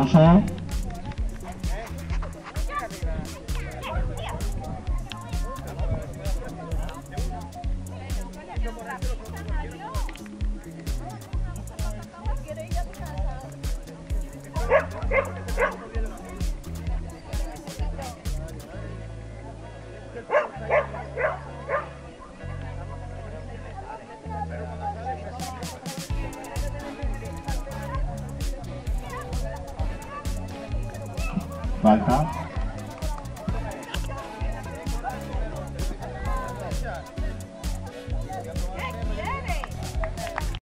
Marshall. Falta.